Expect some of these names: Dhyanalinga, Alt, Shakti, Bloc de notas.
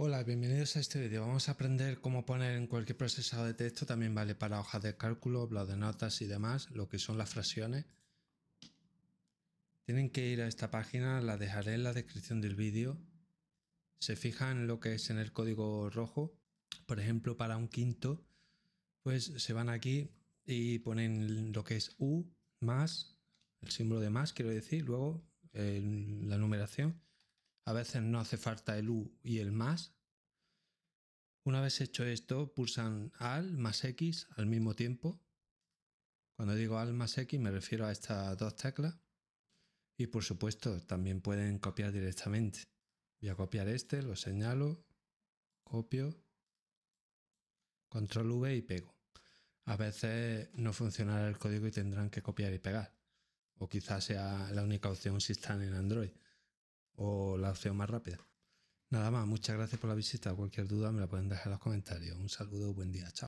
Hola, bienvenidos a este vídeo. Vamos a aprender cómo poner en cualquier procesado de texto, también vale para hojas de cálculo, bloc de notas y demás, lo que son las fracciones. Tienen que ir a esta página, la dejaré en la descripción del vídeo. Se fijan lo que es en el código rojo, por ejemplo para un quinto, pues se van aquí y ponen lo que es U más, el símbolo de más quiero decir, luego la numeración. A veces no hace falta el U y el más. Una vez hecho esto, pulsan AL más X al mismo tiempo. Cuando digo AL más X me refiero a estas dos teclas. Y por supuesto, también pueden copiar directamente. Voy a copiar este, lo señalo, copio, control V y pego. A veces no funcionará el código y tendrán que copiar y pegar. O quizás sea la única opción si están en Android. O la opción más rápida. Nada más, muchas gracias por la visita. Cualquier duda me la pueden dejar en los comentarios. Un saludo, buen día, chao.